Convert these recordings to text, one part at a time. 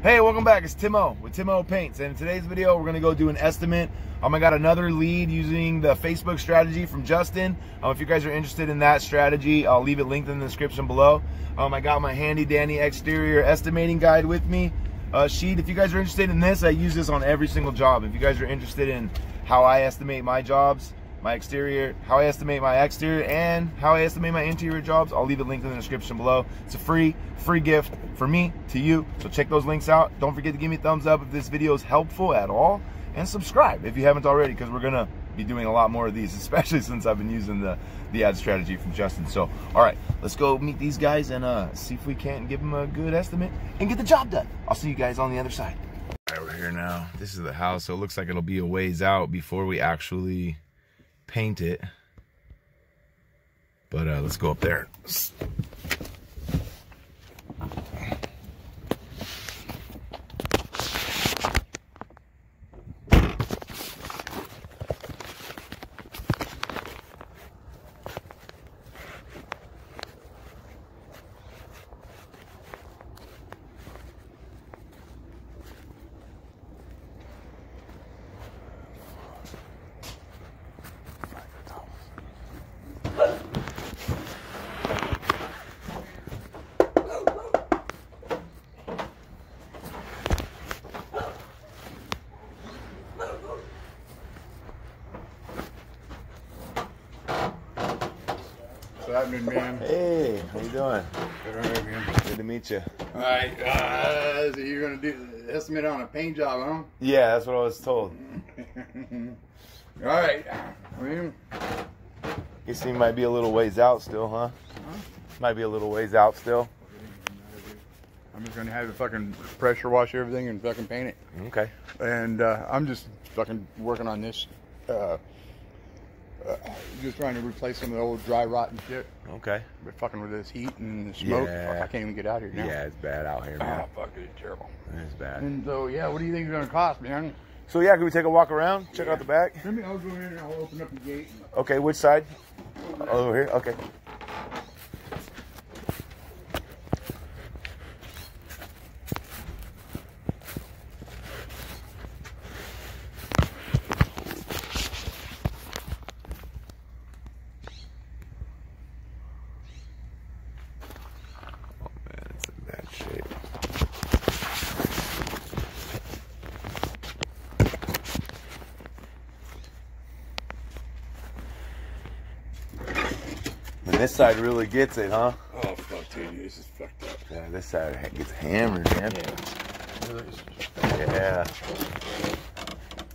Hey, welcome back. It's Timo with Timo Paints, and in today's video we're going to go do an estimate. I got another lead using the Facebook strategy from Justin. If you guys are interested in that strategy, I'll leave it linked in the description below. I got my handy dandy exterior estimating guide with me. Sheet, if you guys are interested in this, I use this on every single job. If you guys are interested in how I estimate my jobs, my exterior, how I estimate my exterior, and how I estimate my interior jobs, I'll leave it linked in the description below. It's a free gift for me to you, so check those links out. Don't forget to give me a thumbs up if this video is helpful at all, and subscribe if you haven't already, because we're gonna be doing a lot more of these, especially since I've been using the ad strategy from Justin. So all right, let's go meet these guys and see if we can't give them a good estimate and get the job done. I'll see you guys on the other side. All right, we're here now. This is the house, so it looks like it'll be a ways out before we actually paint it, but let's go up there. What's happening, man? Hey, how you doing? Good, right, man. Good to meet you. All right, so you're gonna do the estimate on a paint job, huh? Yeah, that's what I was told. All right. I mean, guess he might be a little ways out still, huh? Might be a little ways out still. I'm just gonna have to fucking pressure wash everything and fucking paint it. Okay. And I'm just fucking working on this. Just trying to replace some of the old dry rotten shit. Okay. But fucking with this heat and the smoke, yeah. Fuck, I can't even get out here now. Yeah, it's bad out here, man. Oh, fuck, it's terrible. It's bad. And so, yeah, what do you think it's going to cost, man? So, yeah, can we take a walk around? Check out the back? Let me, I'll go in and I'll open up the gate. Okay, which side? Over here? Okay. This side really gets it, huh? Oh, fuck, dude. This is fucked up. Yeah, this side gets hammered, man. Yeah. Yeah.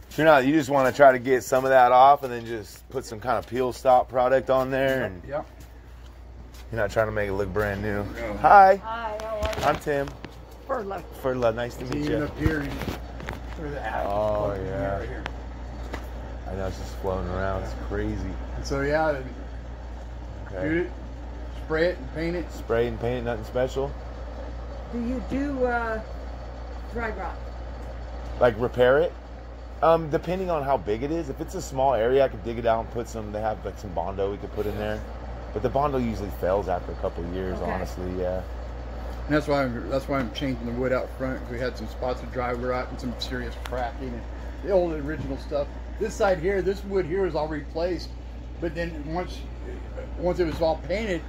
So now you just want to try to get some of that off and then just put some kind of peel stop product on there. And yeah. You're not trying to make it look brand new. No. Hi. Hi, how are you? I'm Tim. Furla. Furla, nice to meet you. Up here. Oh, yeah. Right here. I know, it's just floating around. It's crazy. And so, yeah. Okay. Shoot it, spray it and paint it. Spray and paint it, nothing special. Do you do dry rot? Like repair it? Depending on how big it is. If it's a small area, I could dig it out and put some, they have like some Bondo we could put in there. But the Bondo usually fails after a couple of years, okay. Honestly, yeah. And that's why I'm changing the wood out front, because we had some spots of dry rot and some serious cracking and the old original stuff. This side here, this wood here is all replaced, but then once it was all painted,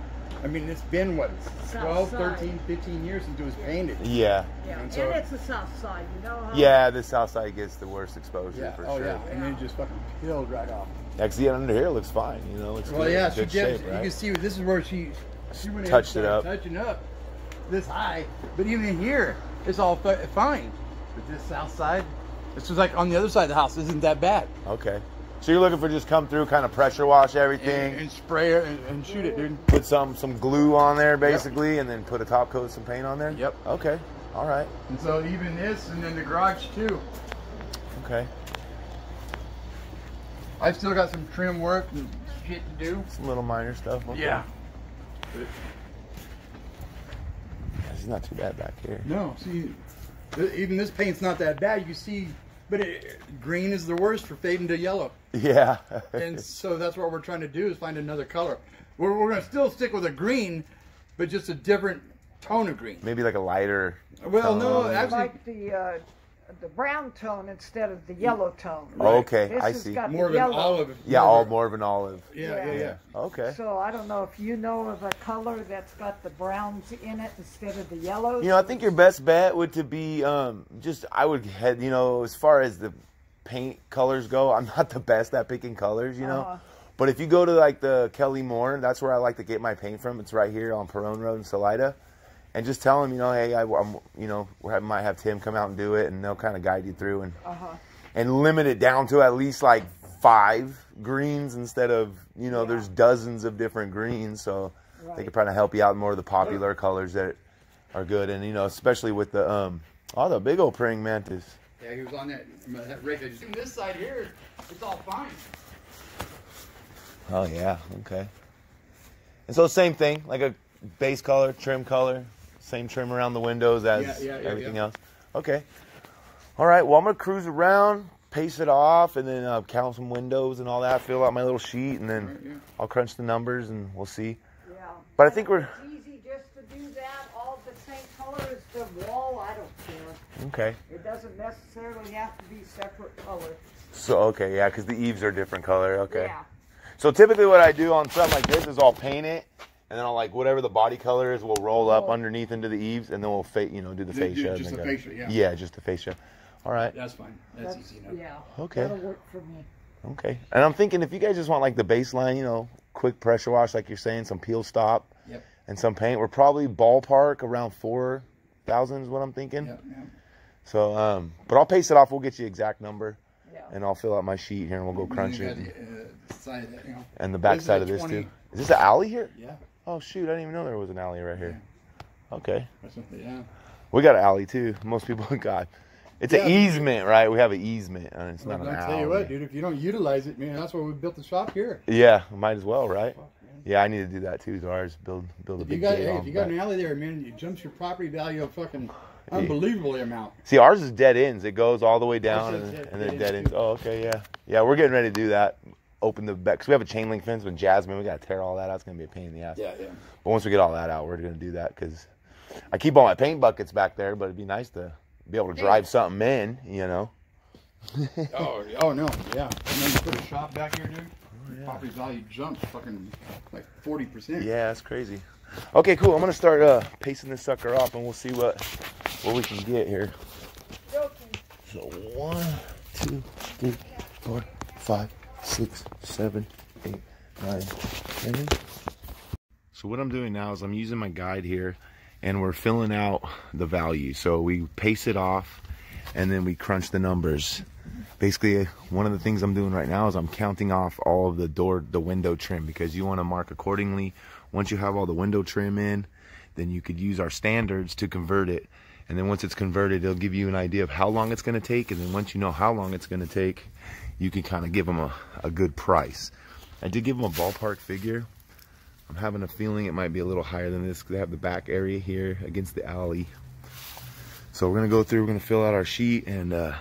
I mean, it's been, what, 12, 13, 15 years since it was painted. Yeah. Yeah. And, so, and it's the south side, you know? How yeah, the south side gets the worst exposure, yeah, for sure. Yeah. And then it just fucking peeled right off. Yeah, because the under here looks fine, you know? Looks well, good, yeah, good shape, right? You can see this is where she went touched it up. Touching up this high. But even in here, it's all fine. But this south side, it's just like on the other side of the house, isn't that bad. Okay. So you're looking for just come through, kind of pressure wash everything. And spray it and shoot it, dude. Put some glue on there, basically, yep. And then put a top coat of some paint on there? Yep. Okay. All right. And so even this and then the garage, too. Okay. I've still got some trim work and shit to do. Some little minor stuff. Okay. Yeah. This is not too bad back here. No. See, even this paint's not that bad. You can see, but green is the worst for fading to yellow. Yeah. And so that's what we're trying to do is find another color. We're going to still stick with a green, but just a different tone of green. Maybe like a lighter. Well, no, actually, like the brown tone instead of the yellow tone. Right. Okay, this I see. More of an olive. Yeah, more of an olive. Yeah, yeah, yeah, yeah. Okay. So I don't know if you know of a color that's got the browns in it instead of the yellows. You know, I think your best bet would to be just I would head. You know, as far as the paint colors go, I'm not the best at picking colors. You know. But if you go to like the Kelly Moore, that's where I like to get my paint from. It's right here on Perone Road in Salida. And just tell them, you know, hey, I'm, you know, I might have Tim come out and do it, and they'll kind of guide you through and limit it down to at least like 5 greens instead of, you know, there's dozens of different greens. So they can probably help you out more of the popular colors that are good. And, you know, especially with the, the big old praying mantis. Yeah, he was on that rake. Just this side here, it's all fine. Oh, yeah. Okay. And so same thing, like a base color, trim color, same trim around the windows as everything else. Okay. All right. Well, I'm going to cruise around, pace it off, and then count some windows and all that, fill out my little sheet, and then I'll crunch the numbers, and we'll see. Yeah. But I think we're... It's easy just to do that, all the same color as the wall. I don't care. Okay. It doesn't necessarily have to be separate colors. So, okay, yeah, because the eaves are different color. Okay. Yeah. So typically what I do on something like this is I'll paint it, and then I'll like whatever the body color is, we'll roll up underneath into the eaves, and then we'll do the fascia. Just the fascia, yeah, just the fascia. All right. That's fine. That's easy enough. Yeah. Okay. That'll work for me. Okay. And I'm thinking if you guys just want like the baseline, you know, quick pressure wash like you're saying, some peel stop, and some paint, we're probably ballpark around 4,000 is what I'm thinking. Yep, yep. So, but I'll paste it off. We'll get you the exact number. And I'll fill out my sheet here, and we'll go crunch it. And the back side of this, too. Is this an alley here? Yeah. Oh, shoot. I didn't even know there was an alley right here. Yeah. Okay. Yeah. We got an alley, too. Most people, God. It's an easement, right? We have an easement, and it's not an alley. I'll tell you what, dude. If you don't utilize it, man, that's why we built the shop here. Yeah. Might as well, right? Yeah, I need to do that, too, to ours. Build a big gate. Hey, if you got an alley there, man, it jumps your property value of fucking... unbelievable amount. See, ours is dead ends. It goes all the way down and then dead ends. Oh, okay, yeah. Yeah, we're getting ready to do that. Open the back. Because we have a chain link fence with Jasmine. We got to tear all that out. It's going to be a pain in the ass. Yeah, yeah. But once we get all that out, we're going to do that because I keep all my paint buckets back there, but it'd be nice to be able to drive something in, you know. Oh, no, yeah. And then you put a shop back here, dude. Oh, yeah. Property value jumps fucking like 40%. Yeah, that's crazy. Okay, cool. I'm going to start pacing this sucker off, and we'll see what we can get here. So 1, 2, 3, 4, 5, 6, 7, 8, 9, 10. So what I'm doing now is I'm using my guide here, and we're filling out the value. So we pace it off, and then we crunch the numbers. Basically, one of the things I'm doing right now is I'm counting off all of the window trim, because you want to mark accordingly. Once you have all the window trim in, then you could use our standards to convert it. And then once it's converted, it'll give you an idea of how long it's going to take. And then once you know how long it's going to take, you can kind of give them a good price. I did give them a ballpark figure. I'm having a feeling it might be a little higher than this because they have the back area here against the alley. So we're going to go through, we're going to fill out our sheet, and we'll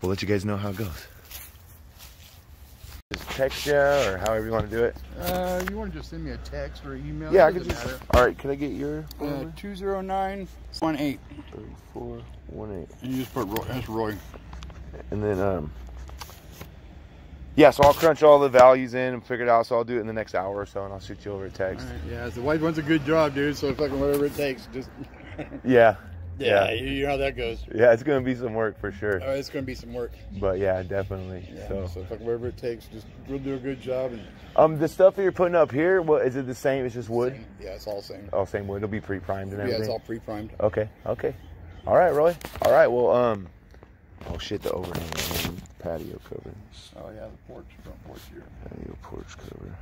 let you guys know how it goes. Just text you or however you want to do it. You want to just send me a text or email? Yeah, I could just. All right, can I get your? 209-18. 3418. And you just put Roy. That's Roy. And then yeah, so I'll crunch all the values in and figure it out. So I'll do it in the next hour or so, and I'll shoot you over a text. All right, yeah, the white one's a good job, dude. So fucking whatever it takes, just. Yeah. Yeah, you know how that goes. Yeah, it's gonna be some work for sure. Oh, it's gonna be some work. But yeah, definitely. Yeah, so fuck whatever it takes, just we'll do a good job. And... the stuff that you're putting up here, what is it? The same? It's just wood. Same. Yeah, it's all same. Oh, same wood. It'll be pre-primed and everything. Yeah, it's all pre-primed. Okay, okay. All right, Roy. All right. Well, oh shit, the overhang patio cover. Oh yeah, the porch, front porch here. Patio porch cover.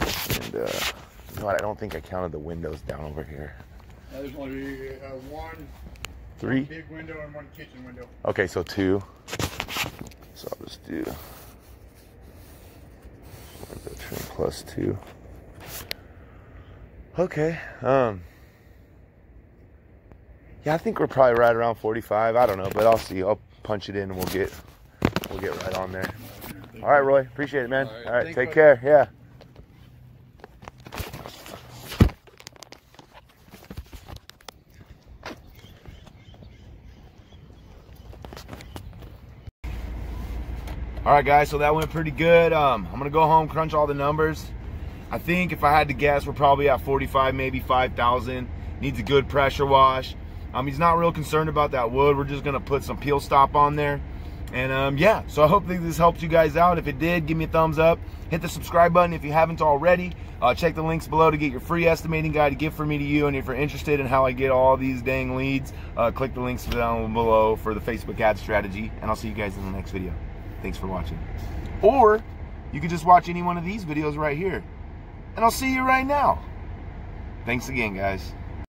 And you know what? I don't think I counted the windows down over here. There's only one big window and one kitchen window. Okay, so 2. So I'll just do plus 2. Okay. Yeah, I think we're probably right around 45. I don't know, but I'll see. I'll punch it in and we'll get right on there. All right, Roy. Appreciate it, man. All right, take care. Yeah. All right, guys, so that went pretty good. I'm gonna go home, crunch all the numbers. I think if I had to guess, we're probably at 45, maybe 5,000. Needs a good pressure wash. He's not real concerned about that wood. We're just gonna put some peel stop on there. And yeah, so hopefully this helps you guys out. If it did, give me a thumbs up. Hit the subscribe button if you haven't already. Check the links below to get your free estimating guide, a gift from me to you. And if you're interested in how I get all these dang leads, click the links down below for the Facebook ad strategy. And I'll see you guys in the next video. Thanks for watching. Or you could just watch any one of these videos right here. And I'll see you right now. Thanks again, guys.